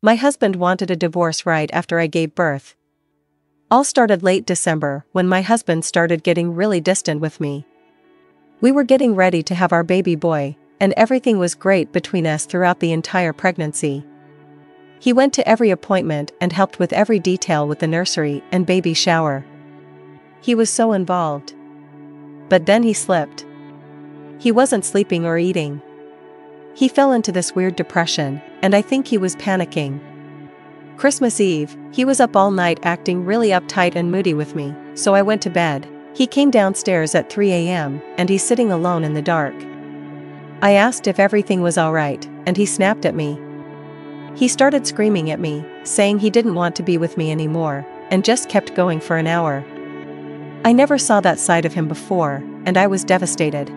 My husband wanted a divorce right after I gave birth. All started late December when my husband started getting really distant with me. We were getting ready to have our baby boy, and everything was great between us throughout the entire pregnancy. He went to every appointment and helped with every detail with the nursery and baby shower. He was so involved. But then he slipped. He wasn't sleeping or eating. He fell into this weird depression, and I think he was panicking. Christmas Eve, he was up all night acting really uptight and moody with me, so I went to bed. He came downstairs at 3 a.m., and he's sitting alone in the dark. I asked if everything was alright, and he snapped at me. He started screaming at me, saying he didn't want to be with me anymore, and just kept going for an hour. I never saw that side of him before, and I was devastated.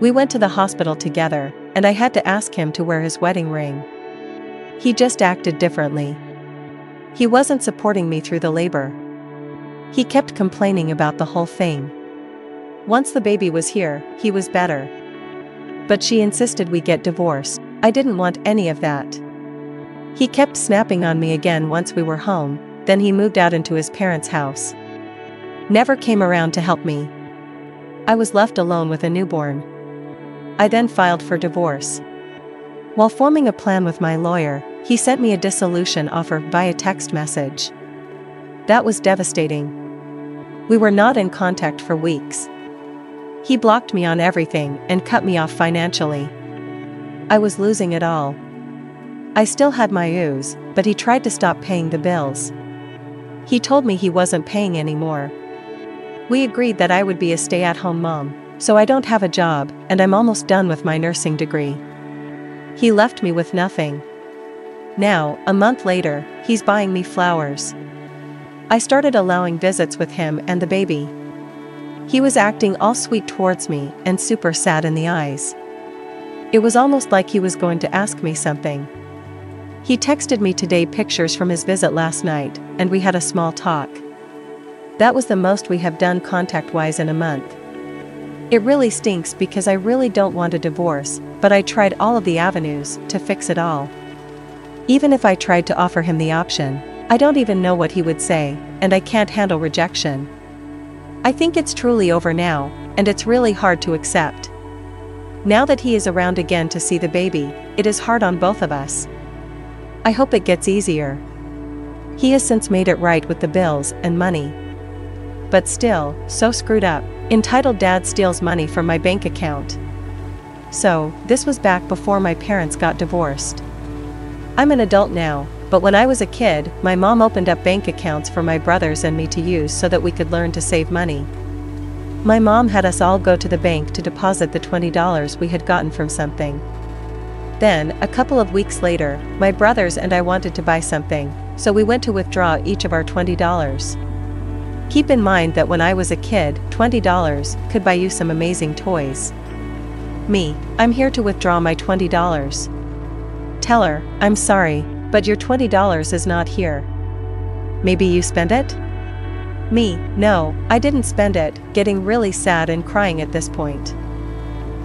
We went to the hospital together, and I had to ask him to wear his wedding ring. He just acted differently. He wasn't supporting me through the labor. He kept complaining about the whole thing. Once the baby was here, he was better. But she insisted we get divorced. I didn't want any of that. He kept snapping on me again once we were home, then he moved out into his parents' house. Never came around to help me. I was left alone with a newborn. I then filed for divorce. While forming a plan with my lawyer, he sent me a dissolution offer via text message. That was devastating. We were not in contact for weeks. He blocked me on everything and cut me off financially. I was losing it all. I still had my ooze, but he tried to stop paying the bills. He told me he wasn't paying anymore. We agreed that I would be a stay-at-home mom, so I don't have a job, and I'm almost done with my nursing degree. He left me with nothing. Now, a month later, he's buying me flowers. I started allowing visits with him and the baby. He was acting all sweet towards me and super sad in the eyes. It was almost like he was going to ask me something. He texted me today pictures from his visit last night, and we had a small talk. That was the most we have done contact-wise in a month. It really stinks because I really don't want a divorce, but I tried all of the avenues to fix it all. Even if I tried to offer him the option, I don't even know what he would say, and I can't handle rejection. I think it's truly over now, and it's really hard to accept. Now that he is around again to see the baby, it is hard on both of us. I hope it gets easier. He has since made it right with the bills and money. But still, so screwed up, entitled dad steals money from my bank account. So, this was back before my parents got divorced. I'm an adult now, but when I was a kid, my mom opened up bank accounts for my brothers and me to use so that we could learn to save money. My mom had us all go to the bank to deposit the $20 we had gotten from something. Then, a couple of weeks later, my brothers and I wanted to buy something, so we went to withdraw each of our $20. Keep in mind that when I was a kid, $20 could buy you some amazing toys. Me, I'm here to withdraw my $20. Tell her, I'm sorry, but your $20 is not here. Maybe you spend it? Me, no, I didn't spend it, getting really sad and crying at this point.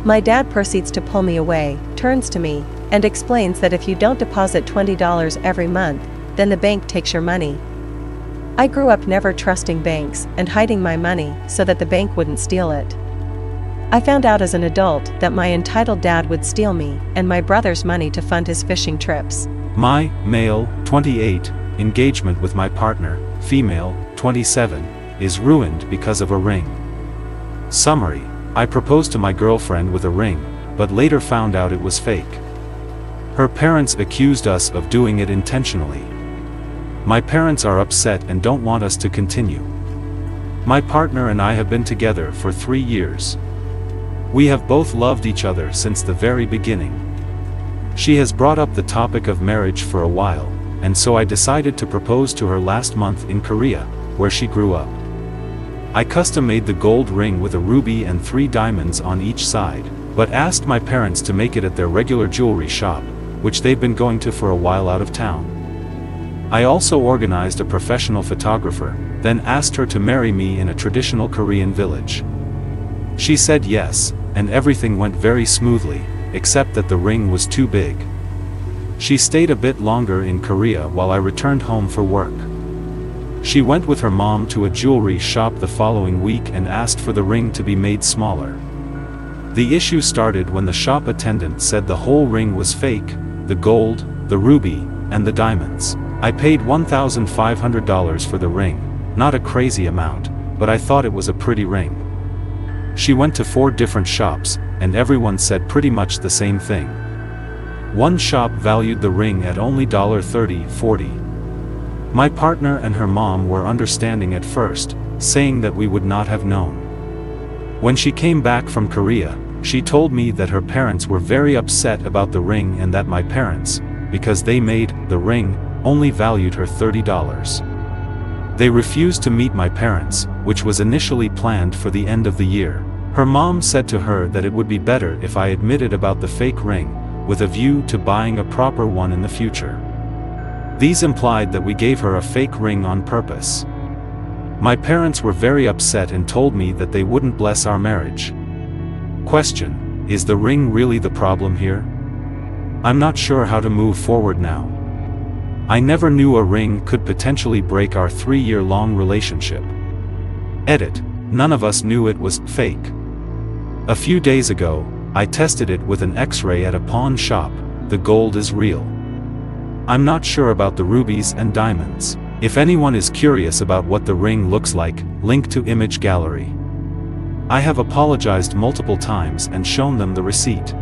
My dad proceeds to pull me away, turns to me, and explains that if you don't deposit $20 every month, then the bank takes your money. I grew up never trusting banks and hiding my money so that the bank wouldn't steal it. I found out as an adult that my entitled dad would steal me and my brother's money to fund his fishing trips. My, male, 28, engagement with my partner, female, 27, is ruined because of a ring. Summary: I proposed to my girlfriend with a ring, but later found out it was fake. Her parents accused us of doing it intentionally. My parents are upset and don't want us to continue. My partner and I have been together for 3 years. We have both loved each other since the very beginning. She has brought up the topic of marriage for a while, and so I decided to propose to her last month in Korea, where she grew up. I custom-made the gold ring with a ruby and 3 diamonds on each side, but asked my parents to make it at their regular jewelry shop, which they've been going to for a while out of town. I also organized a professional photographer, then asked her to marry me in a traditional Korean village. She said yes, and everything went very smoothly, except that the ring was too big. She stayed a bit longer in Korea while I returned home for work. She went with her mom to a jewelry shop the following week and asked for the ring to be made smaller. The issue started when the shop attendant said the whole ring was fake, the gold, the ruby, and the diamonds. I paid $1,500 for the ring, not a crazy amount, but I thought it was a pretty ring. She went to 4 different shops, and everyone said pretty much the same thing. One shop valued the ring at only $30–40. My partner and her mom were understanding at first, saying that we would not have known. When she came back from Korea, she told me that her parents were very upset about the ring and that my parents, because they made the ring, only valued her $30. They refused to meet my parents, which was initially planned for the end of the year. Her mom said to her that it would be better if I admitted about the fake ring, with a view to buying a proper one in the future. These implied that we gave her a fake ring on purpose. My parents were very upset and told me that they wouldn't bless our marriage. Question: is the ring really the problem here? I'm not sure how to move forward now. I never knew a ring could potentially break our 3-year-long relationship. Edit: none of us knew it was fake. A few days ago, I tested it with an X-ray at a pawn shop. The gold is real. I'm not sure about the rubies and diamonds. If anyone is curious about what the ring looks like, link to image gallery. I have apologized multiple times and shown them the receipt.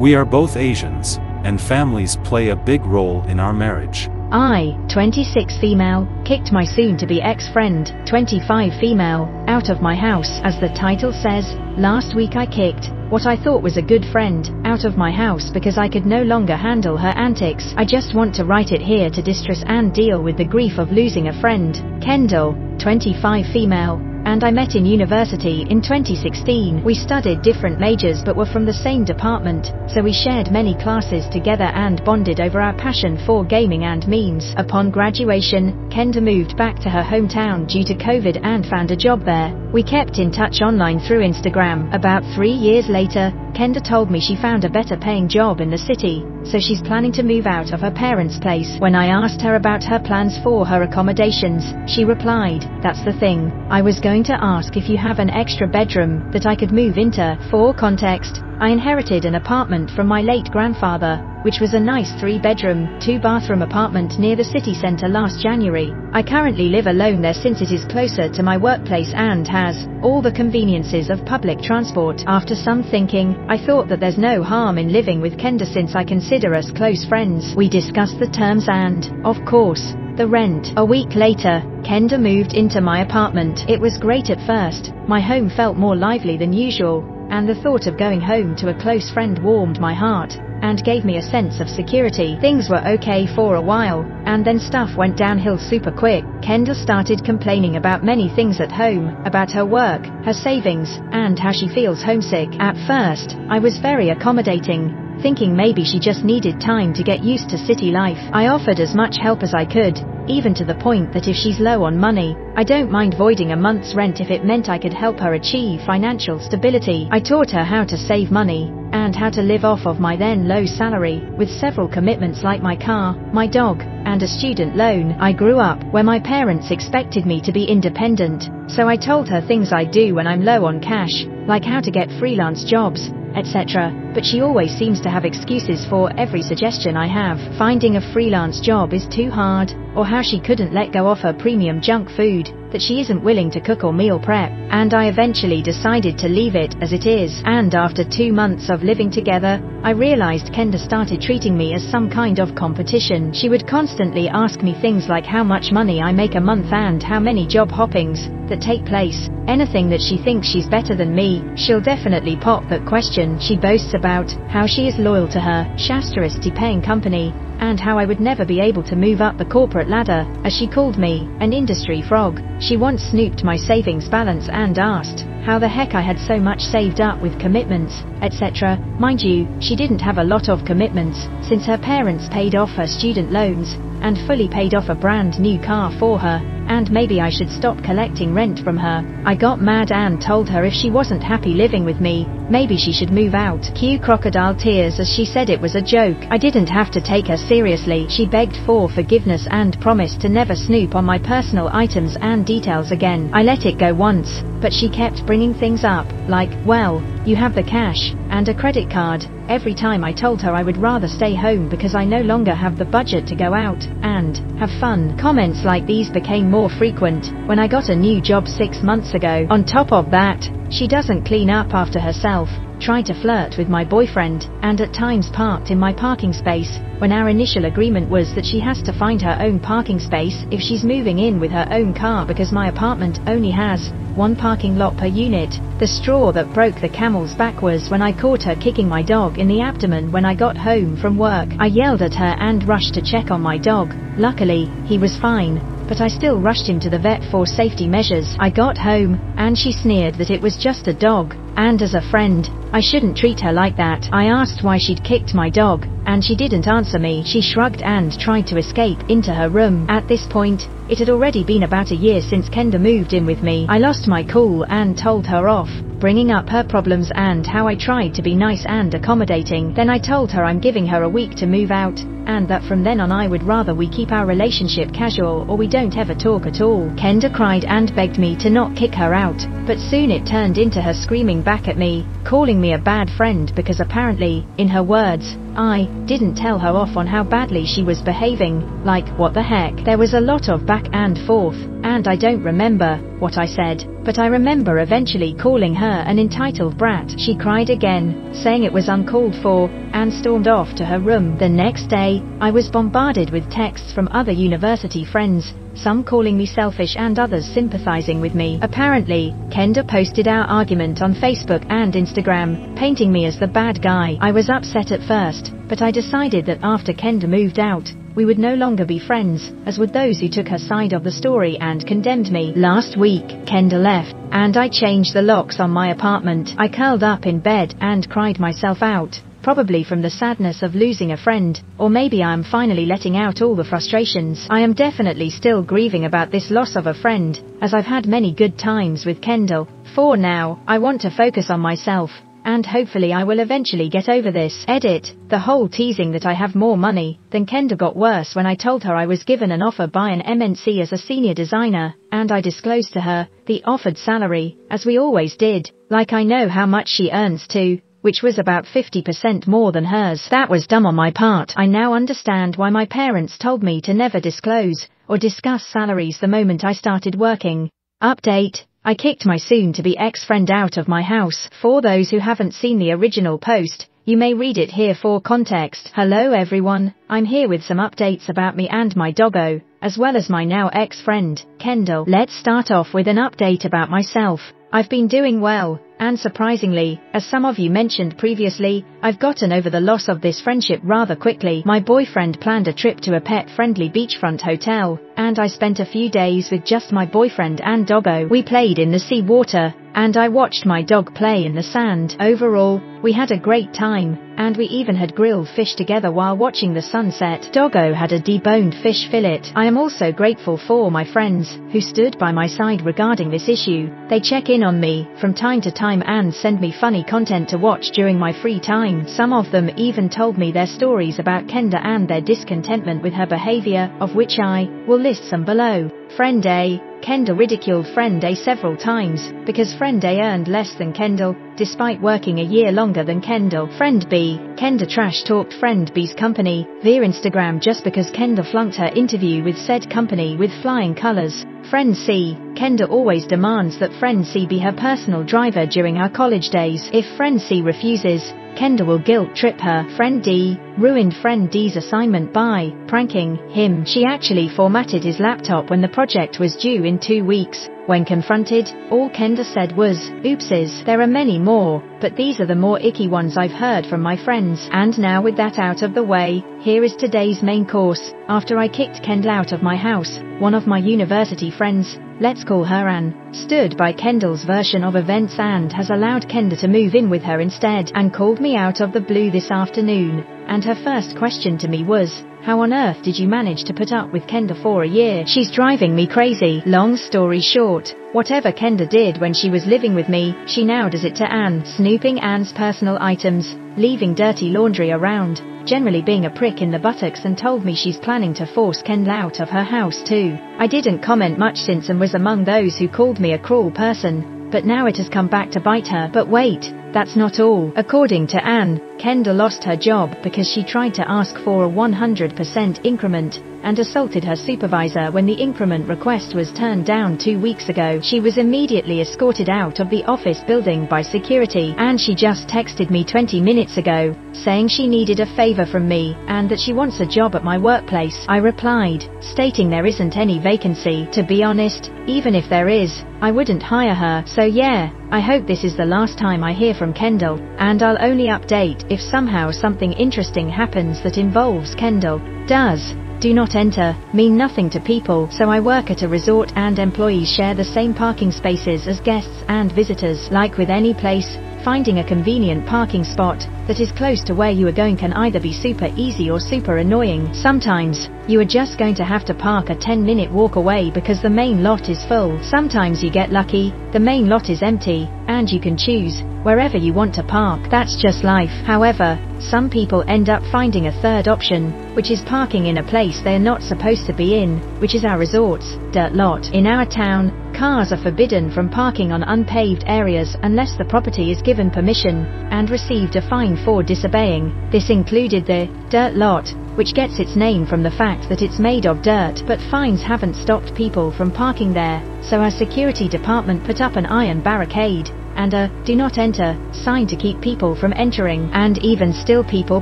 We are both Asians, and families play a big role in our marriage. I, 26 female, kicked my soon-to-be ex-friend, 25 female, out of my house. As the title says, last week I kicked what I thought was a good friend out of my house because I could no longer handle her antics. I just want to write it here to distress and deal with the grief of losing a friend, Kendall, 25 female, and I met in university in 2016. We studied different majors but were from the same department, so we shared many classes together and bonded over our passion for gaming and memes. Upon graduation, Kendra moved back to her hometown due to COVID and found a job there. We kept in touch online through Instagram. About 3 years later, Kendra told me she found a better paying job in the city, so she's planning to move out of her parents' place. When I asked her about her plans for her accommodations, she replied, "That's the thing, I was going to ask if you have an extra bedroom that I could move into." For context, I inherited an apartment from my late grandfather, which was a nice 3-bedroom, 2-bathroom apartment near the city centre last January. I currently live alone there since it is closer to my workplace and has all the conveniences of public transport. After some thinking, I thought that there's no harm in living with Kendra since I consider us close friends. We discussed the terms and, of course, the rent. A week later, Kendra moved into my apartment. It was great at first. My home felt more lively than usual, and the thought of going home to a close friend warmed my heart and gave me a sense of security. Things were okay for a while, and then stuff went downhill super quick. Kendra started complaining about many things at home, about her work, her savings, and how she feels homesick. At first, I was very accommodating, thinking maybe she just needed time to get used to city life. I offered as much help as I could, even to the point that if she's low on money, I don't mind voiding a month's rent if it meant I could help her achieve financial stability. I taught her how to save money, and how to live off of my then low salary, with several commitments like my car, my dog, and a student loan. I grew up where my parents expected me to be independent, so I told her things I do when I'm low on cash, like how to get freelance jobs, etc., but she always seems to have excuses for every suggestion I have. Finding a freelance job is too hard, or how she couldn't let go of her premium junk food, that she isn't willing to cook or meal prep, and I eventually decided to leave it as it is. And after 2 months of living together, I realized Kendra started treating me as some kind of competition. She would constantly ask me things like how much money I make a month and how many job hoppings that take place. Anything that she thinks she's better than me, she'll definitely pop that question. She boasts about how she is loyal to her Shastaristy-paying company, and how I would never be able to move up the corporate ladder, as she called me, an industry frog. She once snooped my savings balance and asked how the heck I had so much saved up with commitments, etc. Mind you, she didn't have a lot of commitments, since her parents paid off her student loans, and fully paid off a brand new car for her, and maybe I should stop collecting rent from her. I got mad and told her if she wasn't happy living with me, maybe she should move out. Cue crocodile tears as she said it was a joke. I didn't have to take her seriously. She begged for forgiveness and promised to never snoop on my personal items and details again. I let it go once, but she kept bringing things up, like, well, you have the cash, and a credit card. Every time I told her I would rather stay home because I no longer have the budget to go out and have fun. Comments like these became more frequent when I got a new job 6 months ago. On top of that, she doesn't clean up after herself, tried to flirt with my boyfriend, and at times parked in my parking space, when our initial agreement was that she has to find her own parking space if she's moving in with her own car because my apartment only has one parking lot per unit. The straw that broke the camel's back was when I caught her kicking my dog in the abdomen when I got home from work. I yelled at her and rushed to check on my dog. Luckily, he was fine, but I still rushed him to the vet for safety measures. I got home, and she sneered that it was just a dog, and as a friend, I shouldn't treat her like that. I asked why she'd kicked my dog, and she didn't answer me. She shrugged and tried to escape into her room. At this point, it had already been about a year since Kenda moved in with me. I lost my cool and told her off, bringing up her problems and how I tried to be nice and accommodating. Then I told her I'm giving her a week to move out, and that from then on I would rather we keep our relationship casual or we don't ever talk at all. Kenda cried and begged me to not kick her out, but soon it turned into her screaming back at me, calling me a bad friend because apparently, in her words, I didn't tell her off on how badly she was behaving, like, what the heck. There was a lot of back and forth, and I don't remember what I said, but I remember eventually calling her an entitled brat. She cried again, saying it was uncalled for, and stormed off to her room. The next day, I was bombarded with texts from other university friends, some calling me selfish and others sympathizing with me. Apparently, Kenda posted our argument on Facebook and Instagram, painting me as the bad guy. I was upset at first, but I decided that after Kenda moved out, we would no longer be friends, as would those who took her side of the story and condemned me. Last week, Kenda left, and I changed the locks on my apartment. I curled up in bed and cried myself out, probably from the sadness of losing a friend, or maybe I am finally letting out all the frustrations. I am definitely still grieving about this loss of a friend, as I've had many good times with Kendall. For now, I want to focus on myself, and hopefully I will eventually get over this. Edit. The whole teasing that I have more money than Kendall got worse when I told her I was given an offer by an MNC as a senior designer, and I disclosed to her the offered salary, as we always did, like I know how much she earns too, which was about 50% more than hers. That was dumb on my part. I now understand why my parents told me to never disclose or discuss salaries the moment I started working. Update. I kicked my soon-to-be ex-friend out of my house. For those who haven't seen the original post, you may read it here for context. Hello everyone, I'm here with some updates about me and my doggo, as well as my now ex-friend, Kendall. Let's start off with an update about myself. I've been doing well, and surprisingly, as some of you mentioned previously, I've gotten over the loss of this friendship rather quickly. My boyfriend planned a trip to a pet-friendly beachfront hotel, and I spent a few days with just my boyfriend and doggo. We played in the sea water, and I watched my dog play in the sand. Overall, we had a great time, and we even had grilled fish together while watching the sunset. Doggo had a deboned fish fillet. I am also grateful for my friends, who stood by my side regarding this issue. They check in on me from time to time and send me funny content to watch during my free time. Some of them even told me their stories about Kenda and their discontentment with her behavior, of which I will list some below. Friend A. Kenda ridiculed Friend A several times, because Friend A earned less than Kendall, despite working a year longer than Kendall. Friend B. Kenda trash-talked Friend B's company via Instagram just because Kenda flunked her interview with said company with flying colors. Friend C. Kenda always demands that Friend C be her personal driver during her college days. If Friend C refuses, Kenda will guilt-trip her. Friend D. ruined Friend D's assignment by pranking him. She actually formatted his laptop when the project was due in 2 weeks. When confronted, all Kenda said was, oopsies. There are many more, but these are the more icky ones I've heard from my friends. And now with that out of the way, here is today's main course. After I kicked Kendall out of my house, one of my university friends, let's call her Anne, stood by Kendall's version of events and has allowed Kendall to move in with her instead, and called me out of the blue this afternoon, and her first question to me was, how on earth did you manage to put up with Kenda for a year? She's driving me crazy. Long story short, whatever Kenda did when she was living with me, she now does it to Anne. Snooping Anne's personal items, leaving dirty laundry around, generally being a prick in the buttocks, and told me she's planning to force Kenda out of her house too. I didn't comment much since and was among those who called me a cruel person, but now it has come back to bite her. But wait, that's not all. According to Anne, Kenda lost her job because she tried to ask for a 100% increment and assaulted her supervisor when the increment request was turned down 2 weeks ago. She was immediately escorted out of the office building by security, and she just texted me 20 minutes ago saying she needed a favor from me and that she wants a job at my workplace. I replied, stating there isn't any vacancy. To be honest, even if there is, I wouldn't hire her. So yeah, I hope this is the last time I hear from Kendall, and I'll only update if somehow something interesting happens that involves Kendall. Does "do not enter" mean nothing to people? So I work at a resort, and employees share the same parking spaces as guests and visitors. Like with any place, finding a convenient parking spot that is close to where you are going can either be super easy or super annoying. Sometimes, you are just going to have to park a 10-minute walk away because the main lot is full. Sometimes you get lucky, the main lot is empty, and you can choose wherever you want to park. That's just life. However, some people end up finding a third option, which is parking in a place they're not supposed to be in, which is our resort's dirt lot. In our town, cars are forbidden from parking on unpaved areas unless the property is given permission and received a fine for disobeying. This included the dirt lot, which gets its name from the fact that it's made of dirt, but fines haven't stopped people from parking there, so our security department put up an iron barricade and a "do not enter" sign to keep people from entering. And even still, people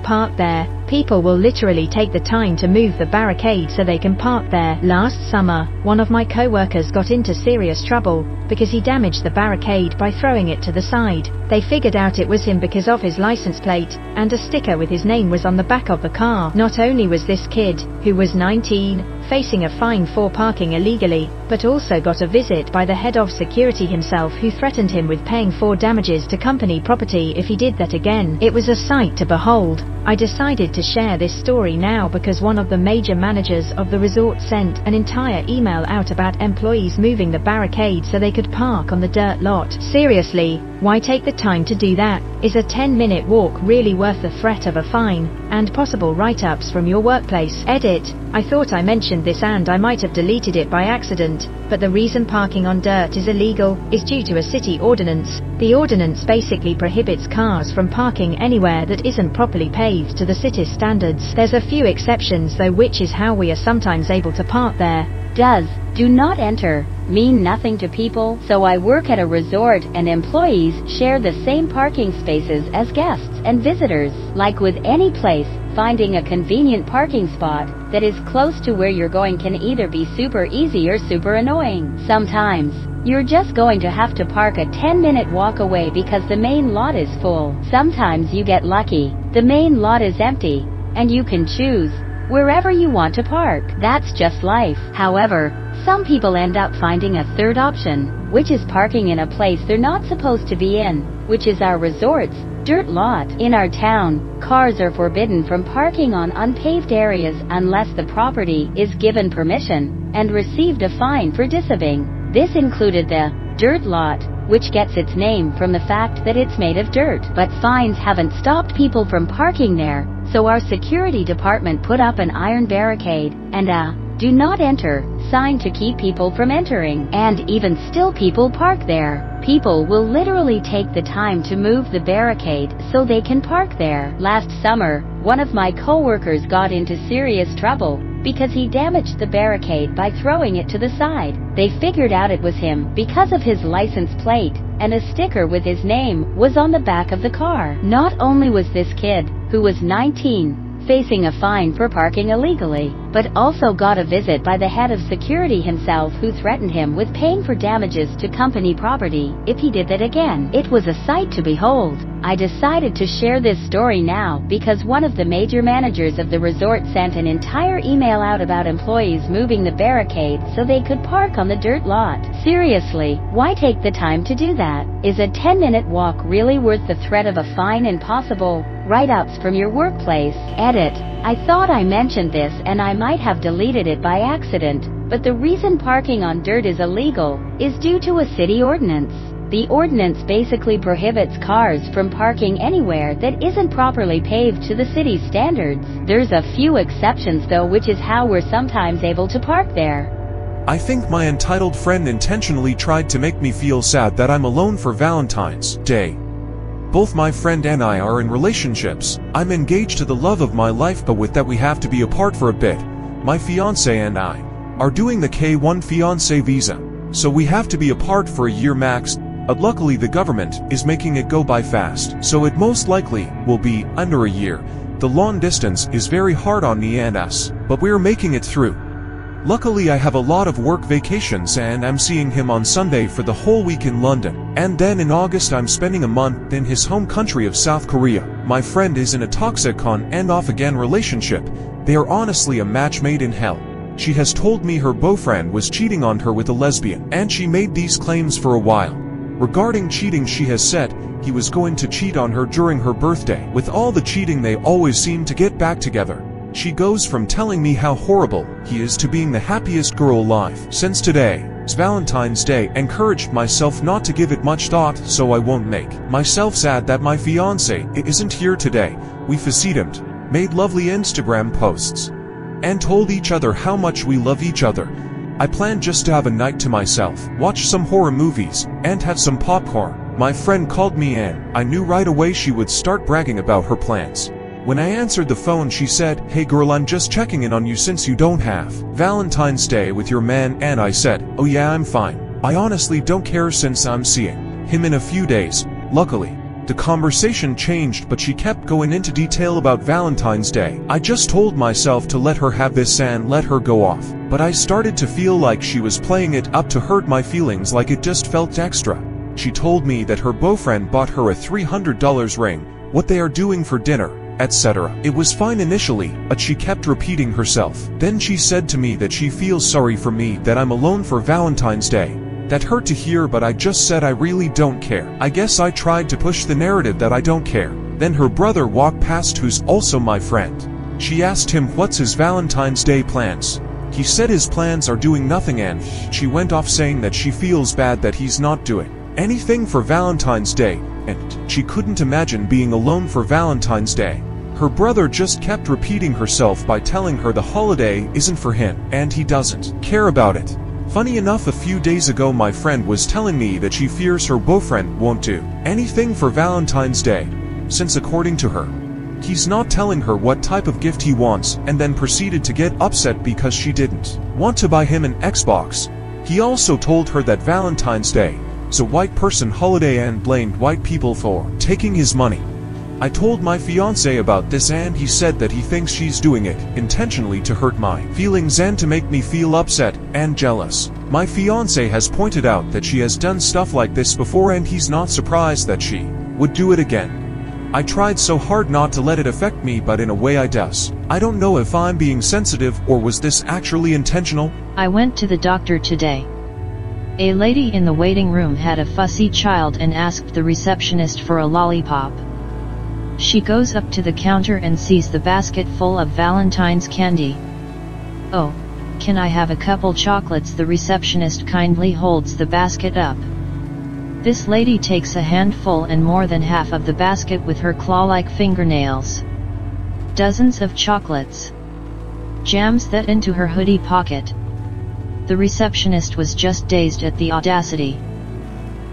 park there. People will literally take the time to move the barricade so they can park there. Last summer, one of my co-workers got into serious trouble because he damaged the barricade by throwing it to the side. They figured out it was him because of his license plate, and a sticker with his name was on the back of the car. Not only was this kid, who was 19, facing a fine for parking illegally, but also got a visit by the head of security himself, who threatened him with paying for damages to company property if he did that again. It was a sight to behold. I decided to share this story now because one of the major managers of the resort sent an entire email out about employees moving the barricade so they could park on the dirt lot. Seriously, why take the time to do that? Is a 10-minute walk really worth the threat of a fine and possible write-ups from your workplace? Edit: I thought I mentioned this and I might have deleted it by accident, but the reason parking on dirt is illegal is due to a city ordinance. The ordinance basically prohibits cars from parking anywhere that isn't properly paved to the city's standards. There's a few exceptions though, which is how we are sometimes able to park there. Does "do not enter" mean nothing to people? So I work at a resort, and employees share the same parking spaces as guests and visitors. Like with any place, finding a convenient parking spot that is close to where you're going can either be super easy or super annoying. Sometimes, you're just going to have to park a 10-minute walk away because the main lot is full. Sometimes you get lucky, the main lot is empty, and you can choose wherever you want to park. That's just life. However, some people end up finding a third option, which is parking in a place they're not supposed to be in, which is our resort's dirt lot. In our town, cars are forbidden from parking on unpaved areas unless the property is given permission and received a fine for disobeying. This included the dirt lot, which gets its name from the fact that it's made of dirt. But fines haven't stopped people from parking there, so our security department put up an iron barricade and a "do not enter" sign to keep people from entering. And even still, people park there. People will literally take the time to move the barricade so they can park there. Last summer, one of my co-workers got into serious trouble because he damaged the barricade by throwing it to the side. They figured out it was him because of his license plate, and a sticker with his name was on the back of the car. Not only was this kid, who was 19, facing a fine for parking illegally, but also got a visit by the head of security himself, who threatened him with paying for damages to company property if he did that again. It was a sight to behold. I decided to share this story now because one of the major managers of the resort sent an entire email out about employees moving the barricade so they could park on the dirt lot. Seriously, why take the time to do that? Is a 10-minute walk really worth the threat of a fine and possible write-ups from your workplace. Edit. I thought I mentioned this and I might have deleted it by accident, but the reason parking on dirt is illegal is due to a city ordinance. The ordinance basically prohibits cars from parking anywhere that isn't properly paved to the city's standards. There's a few exceptions though, which is how we're sometimes able to park there. I think my entitled friend intentionally tried to make me feel sad that I'm alone for Valentine's Day. Both my friend and I are in relationships. I'm engaged to the love of my life, but with that we have to be apart for a bit. My fiance and I are doing the K-1 fiance visa, so we have to be apart for a year max. Luckily the government is making it go by fast, so it most likely will be under a year. The long distance is very hard on me and us, but we're making it through. Luckily I have a lot of work vacations and I'm seeing him on Sunday for the whole week in London, and then in August I'm spending a month in his home country of South Korea. My friend is in a toxic on and off again relationship. They are honestly a match made in hell. She has told me her boyfriend was cheating on her with a lesbian, and she made these claims for a while. Regarding cheating, she has said he was going to cheat on her during her birthday. With all the cheating they always seem to get back together. She goes from telling me how horrible he is to being the happiest girl alive. Since today's Valentine's Day, encouraged myself not to give it much thought, so I won't make myself sad that my fiance isn't here today. We facetimed, made lovely Instagram posts, and told each other how much we love each other. I planned just to have a night to myself, watch some horror movies, and have some popcorn. My friend called me in. I knew right away she would start bragging about her plans. When I answered the phone, she said, "Hey girl, I'm just checking in on you since you don't have Valentine's Day with your man." And I said, "Oh yeah, I'm fine. I honestly don't care since I'm seeing him in a few days." Luckily, the conversation changed, but she kept going into detail about Valentine's Day. I just told myself to let her have this and let her go off, but I started to feel like she was playing it up to hurt my feelings, like it just felt extra. She told me that her boyfriend bought her a $300 ring, what they are doing for dinner, etc. It was fine initially, but she kept repeating herself. Then she said to me that she feels sorry for me that I'm alone for Valentine's Day. That hurt to hear, but I just said I really don't care. I guess I tried to push the narrative that I don't care. Then her brother walked past, who's also my friend. She asked him what's his Valentine's Day plans. He said his plans are doing nothing, and she went off saying that she feels bad that he's not doing anything for Valentine's Day, and she couldn't imagine being alone for Valentine's Day. Her brother just kept repeating herself by telling her the holiday isn't for him, and he doesn't care about it. Funny enough, a few days ago my friend was telling me that she fears her boyfriend won't do anything for Valentine's Day, since according to her, he's not telling her what type of gift he wants, and then proceeded to get upset because she didn't want to buy him an Xbox. He also told her that Valentine's Day is a white person holiday and blamed white people for taking his money. I told my fiance about this and he said that he thinks she's doing it intentionally to hurt my feelings and to make me feel upset and jealous. My fiance has pointed out that she has done stuff like this before and he's not surprised that she would do it again. I tried so hard not to let it affect me, but in a way I does. I don't know if I'm being sensitive or was this actually intentional? I went to the doctor today. A lady in the waiting room had a fussy child and asked the receptionist for a lollipop. She goes up to the counter and sees the basket full of Valentine's candy. "Oh, can I have a couple chocolates?" The receptionist kindly holds the basket up. This lady takes a handful and more than half of the basket with her claw-like fingernails. Dozens of chocolates. Jams that into her hoodie pocket. The receptionist was just dazed at the audacity.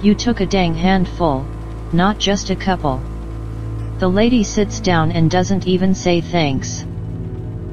"You took a dang handful, not just a couple." The lady sits down and doesn't even say thanks.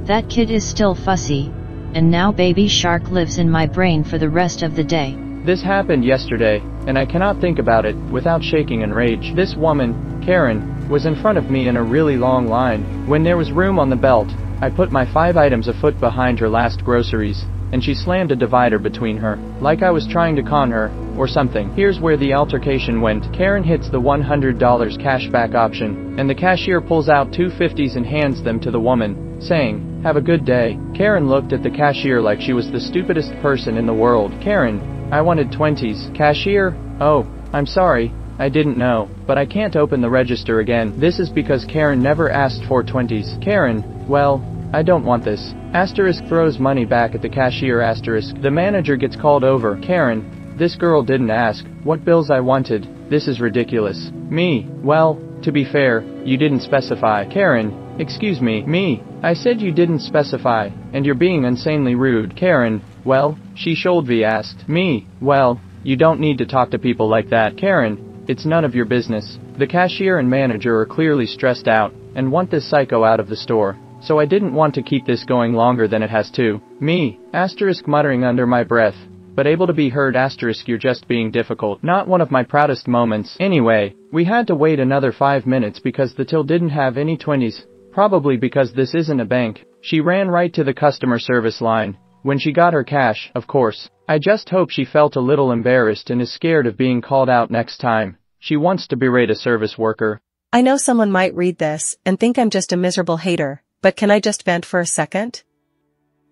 That kid is still fussy, and now Baby Shark lives in my brain for the rest of the day. This happened yesterday, and I cannot think about it without shaking in rage. This woman, Karen, was in front of me in a really long line. When there was room on the belt, I put my 5 items a foot behind her last groceries, and she slammed a divider between her, like I was trying to con her or something. Here's where the altercation went. Karen hits the $100 cashback option, and the cashier pulls out 2 $50s and hands them to the woman, saying, "Have a good day." Karen looked at the cashier like she was the stupidest person in the world. "Karen, I wanted 20s. Cashier, "Oh, I'm sorry, I didn't know, but I can't open the register again. This is because Karen never asked for 20s. Karen, well, I don't want this. Asterisk throws money back at the cashier. Asterisk. The manager gets called over. Karen, this girl didn't ask what bills I wanted. This is ridiculous. Me, well, to be fair, you didn't specify. Karen, excuse me. Me, I said you didn't specify, and you're being insanely rude. Karen, well, she Sholvey asked. Me, well, you don't need to talk to people like that. Karen, it's none of your business. The cashier and manager are clearly stressed out and want this psycho out of the store, so I didn't want to keep this going longer than it has to. Me, asterisk muttering under my breath, but able to be heard. Asterisk you're just being difficult. Not one of my proudest moments. Anyway, we had to wait another 5 minutes because the till didn't have any 20s, probably because this isn't a bank. She ran right to the customer service line when she got her cash, of course. I just hope she felt a little embarrassed and is scared of being called out next time she wants to berate a service worker. I know someone might read this and think I'm just a miserable hater, but can I just vent for a second?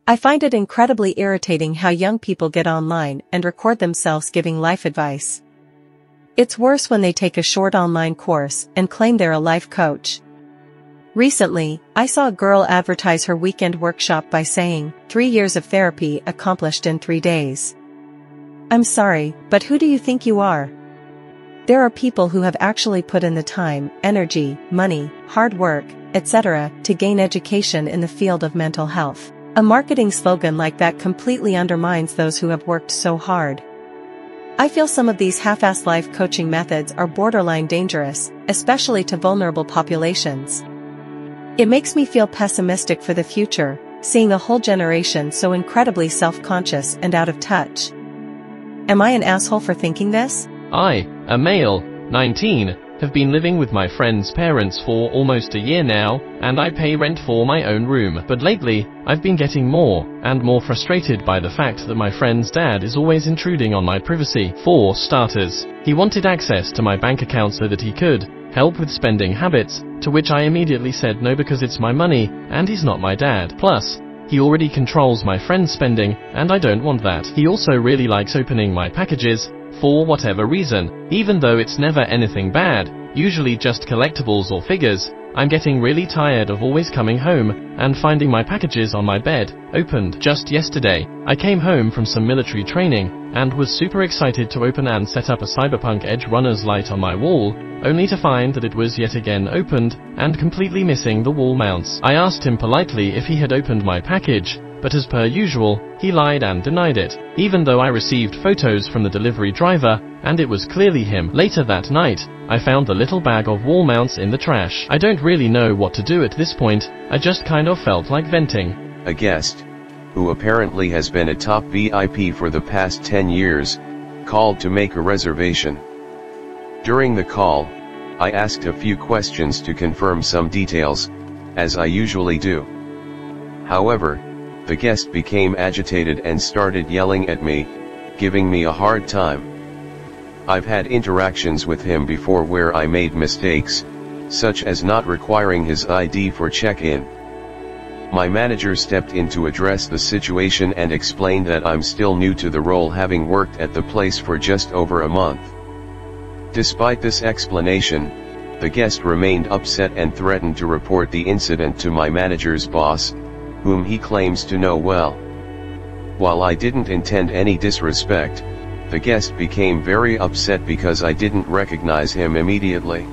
I find it incredibly irritating how young people get online and record themselves giving life advice. It's worse when they take a short online course and claim they're a life coach. Recently, I saw a girl advertise her weekend workshop by saying, 3 years of therapy accomplished in 3 days. I'm sorry, but who do you think you are? There are people who have actually put in the time, energy, money, hard work, etc., to gain education in the field of mental health. A marketing slogan like that completely undermines those who have worked so hard. I feel some of these half-assed life coaching methods are borderline dangerous, especially to vulnerable populations. It makes me feel pessimistic for the future, seeing a whole generation so incredibly self-conscious and out of touch. Am I an asshole for thinking this? I, a male, 19, have been living with my friend's parents for almost a year now, and I pay rent for my own room. But lately, I've been getting more and more frustrated by the fact that my friend's dad is always intruding on my privacy. For starters, he wanted access to my bank account so that he could help with spending habits, to which I immediately said no because it's my money, and he's not my dad. Plus, he already controls my friend's spending, and I don't want that. He also really likes opening my packages, for whatever reason, even though it's never anything bad, usually just collectibles or figures. I'm getting really tired of always coming home and finding my packages on my bed, opened. Just yesterday, I came home from some military training and was super excited to open and set up a Cyberpunk Edge Runner's light on my wall, only to find that it was yet again opened and completely missing the wall mounts. I asked him politely if he had opened my package, but as per usual, he lied and denied it, even though I received photos from the delivery driver, and it was clearly him. Later that night, I found the little bag of wall mounts in the trash. I don't really know what to do at this point. I just kind of felt like venting. A guest, who apparently has been a top VIP for the past 10 years, called to make a reservation. During the call, I asked a few questions to confirm some details, as I usually do. However, the guest became agitated and started yelling at me, giving me a hard time. I've had interactions with him before where I made mistakes, such as not requiring his ID for check-in. My manager stepped in to address the situation and explained that I'm still new to the role, having worked at the place for just over a month. Despite this explanation, the guest remained upset and threatened to report the incident to my manager's boss, whom he claims to know well. While I didn't intend any disrespect, the guest became very upset because I didn't recognize him immediately.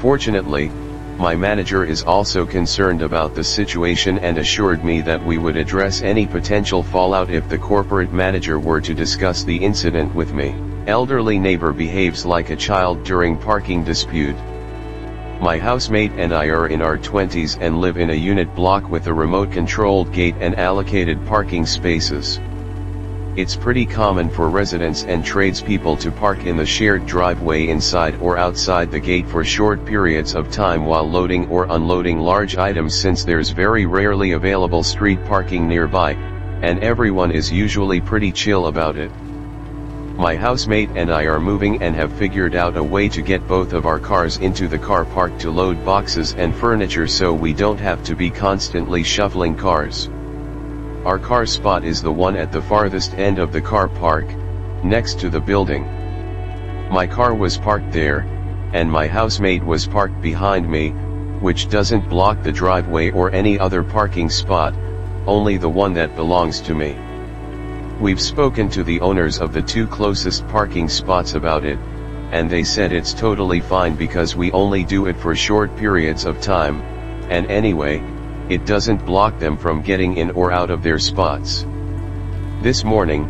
Fortunately, my manager is also concerned about the situation and assured me that we would address any potential fallout if the corporate manager were to discuss the incident with me. Elderly neighbor behaves like a child during parking dispute. My housemate and I are in our 20s and live in a unit block with a remote-controlled gate and allocated parking spaces. It's pretty common for residents and tradespeople to park in the shared driveway inside or outside the gate for short periods of time while loading or unloading large items, since there's very rarely available street parking nearby, and everyone is usually pretty chill about it. My housemate and I are moving and have figured out a way to get both of our cars into the car park to load boxes and furniture so we don't have to be constantly shuffling cars. Our car spot is the one at the farthest end of the car park, next to the building. My car was parked there, and my housemate was parked behind me, which doesn't block the driveway or any other parking spot, only the one that belongs to me. We've spoken to the owners of the two closest parking spots about it, and they said it's totally fine because we only do it for short periods of time, and anyway, it doesn't block them from getting in or out of their spots. This morning,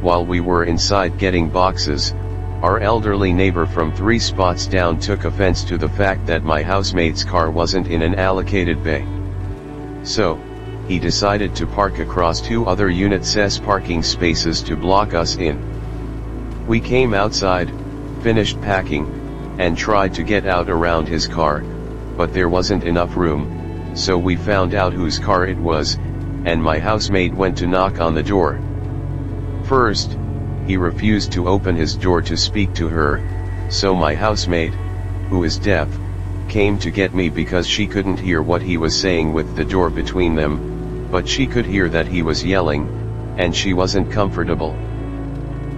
while we were inside getting boxes, our elderly neighbor from 3 spots down took offense to the fact that my housemate's car wasn't in an allocated bay. So, he decided to park across 2 other units' parking spaces to block us in. We came outside, finished packing, and tried to get out around his car, but there wasn't enough room, so we found out whose car it was, and my housemate went to knock on the door. First, he refused to open his door to speak to her, so my housemate, who is deaf, came to get me because she couldn't hear what he was saying with the door between them, but she could hear that he was yelling, and she wasn't comfortable.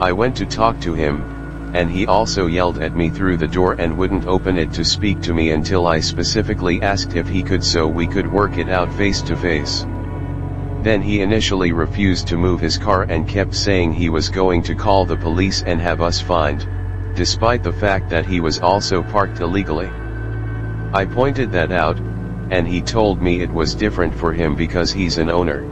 I went to talk to him, and he also yelled at me through the door and wouldn't open it to speak to me until I specifically asked if he could so we could work it out face to face. Then he initially refused to move his car and kept saying he was going to call the police and have us fined, despite the fact that he was also parked illegally. I pointed that out, and he told me it was different for him because he's an owner.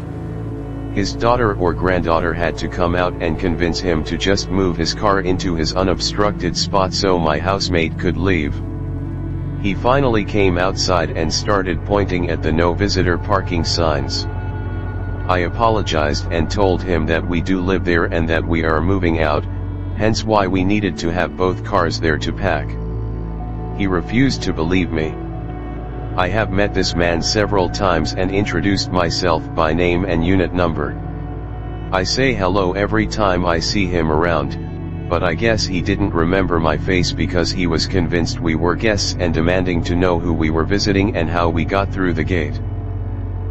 His daughter or granddaughter had to come out and convince him to just move his car into his unobstructed spot so my housemate could leave. He finally came outside and started pointing at the no visitor parking signs. I apologized and told him that we do live there and that we are moving out, hence why we needed to have both cars there to pack. He refused to believe me. I have met this man several times and introduced myself by name and unit number. I say hello every time I see him around, but I guess he didn't remember my face because he was convinced we were guests and demanding to know who we were visiting and how we got through the gate.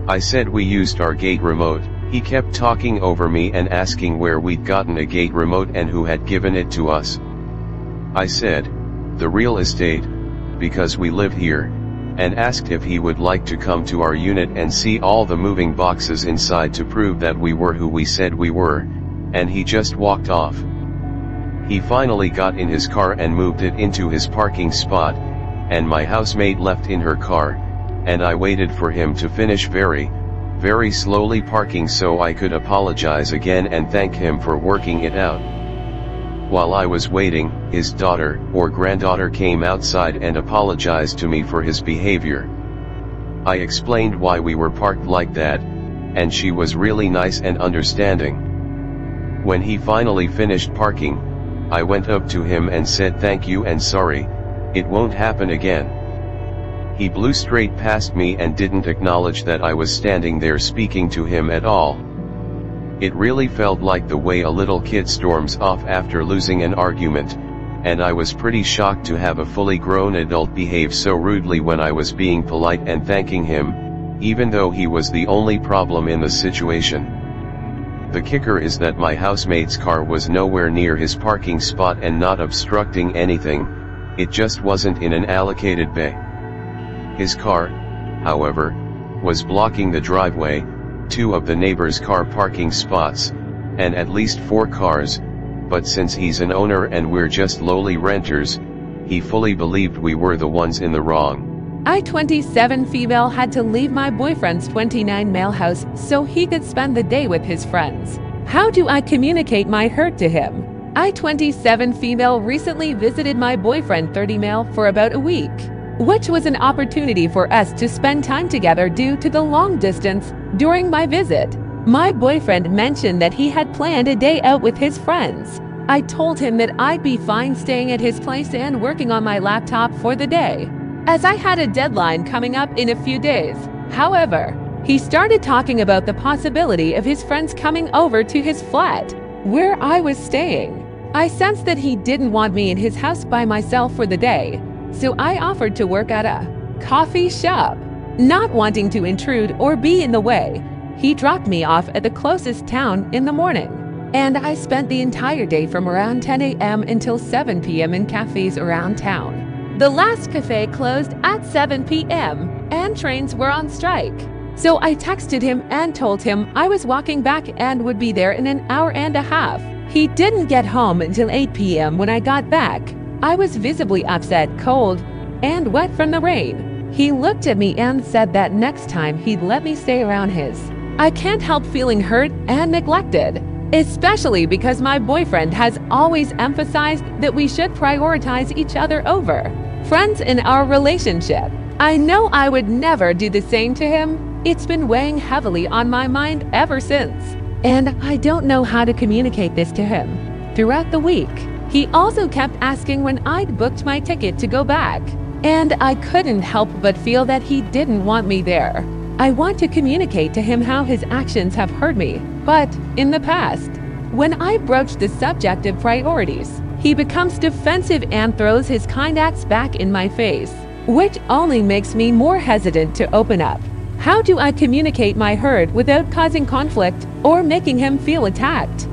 I said we used our gate remote. He kept talking over me and asking where we'd gotten a gate remote and who had given it to us. I said, the real estate, because we live here, and asked if he would like to come to our unit and see all the moving boxes inside to prove that we were who we said we were, and he just walked off. He finally got in his car and moved it into his parking spot, and my housemate left in her car, and I waited for him to finish very, very slowly parking so I could apologize again and thank him for working it out. While I was waiting, his daughter or granddaughter came outside and apologized to me for his behavior. I explained why we were parked like that, and she was really nice and understanding. When he finally finished parking, I went up to him and said thank you and sorry, it won't happen again. He blew straight past me and didn't acknowledge that I was standing there speaking to him at all. It really felt like the way a little kid storms off after losing an argument, and I was pretty shocked to have a fully grown adult behave so rudely when I was being polite and thanking him, even though he was the only problem in the situation. The kicker is that my housemate's car was nowhere near his parking spot and not obstructing anything, it just wasn't in an allocated bay. His car, however, was blocking the driveway, 2 of the neighbor's car parking spots, and at least 4 cars, but since he's an owner and we're just lowly renters, he fully believed we were the ones in the wrong. I, 27 female, had to leave my boyfriend's 29 male house so he could spend the day with his friends. How do I communicate my hurt to him? I, 27 female, recently visited my boyfriend 30 male for about a week, which was an opportunity for us to spend time together due to the long distance. During my visit, my boyfriend mentioned that he had planned a day out with his friends. I told him that I'd be fine staying at his place and working on my laptop for the day, as I had a deadline coming up in a few days. However, he started talking about the possibility of his friends coming over to his flat, where I was staying. I sensed that he didn't want me in his house by myself for the day, so I offered to work at a coffee shop. Not wanting to intrude or be in the way, he dropped me off at the closest town in the morning. And I spent the entire day from around 10 a.m. until 7 p.m. in cafes around town. The last cafe closed at 7 p.m. and trains were on strike. So I texted him and told him I was walking back and would be there in an hour and a half. He didn't get home until 8 p.m. when I got back. I was visibly upset, cold, and wet from the rain. He looked at me and said that next time he'd let me stay around his. I can't help feeling hurt and neglected, especially because my boyfriend has always emphasized that we should prioritize each other over friends in our relationship. I know I would never do the same to him. It's been weighing heavily on my mind ever since, and I don't know how to communicate this to him. Throughout the week, he also kept asking when I'd booked my ticket to go back, and I couldn't help but feel that he didn't want me there. I want to communicate to him how his actions have hurt me, but in the past, when I broached the subject of priorities, he becomes defensive and throws his kind acts back in my face, which only makes me more hesitant to open up. How do I communicate my hurt without causing conflict or making him feel attacked?